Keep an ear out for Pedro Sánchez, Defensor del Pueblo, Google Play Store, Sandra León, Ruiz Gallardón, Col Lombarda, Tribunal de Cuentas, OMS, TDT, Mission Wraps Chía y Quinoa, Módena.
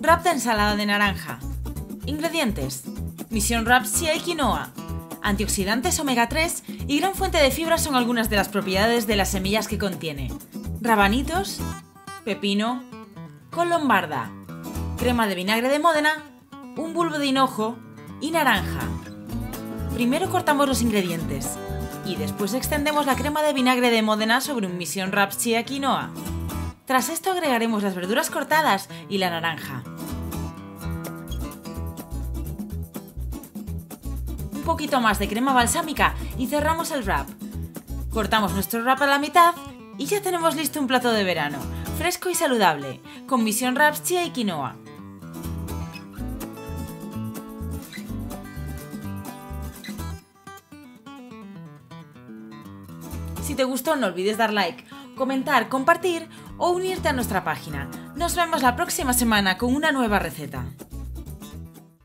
Wrap de ensalada de naranja. Ingredientes: Mission Wraps Chía y Quinoa. Antioxidantes omega 3 y gran fuente de fibra son algunas de las propiedades de las semillas que contiene. Rabanitos, pepino, col lombarda, crema de vinagre de Módena, un bulbo de hinojo y naranja. Primero cortamos los ingredientes y después extendemos la crema de vinagre de Módena sobre un Mission Wraps Chía y Quinoa. Tras esto agregaremos las verduras cortadas y la naranja. Un poquito más de crema balsámica y cerramos el wrap. Cortamos nuestro wrap a la mitad y ya tenemos listo un plato de verano, fresco y saludable, con Mission Wraps Chía y Quinoa. Si te gustó, no olvides dar like, comentar, compartir o unirte a nuestra página. Nos vemos la próxima semana con una nueva receta.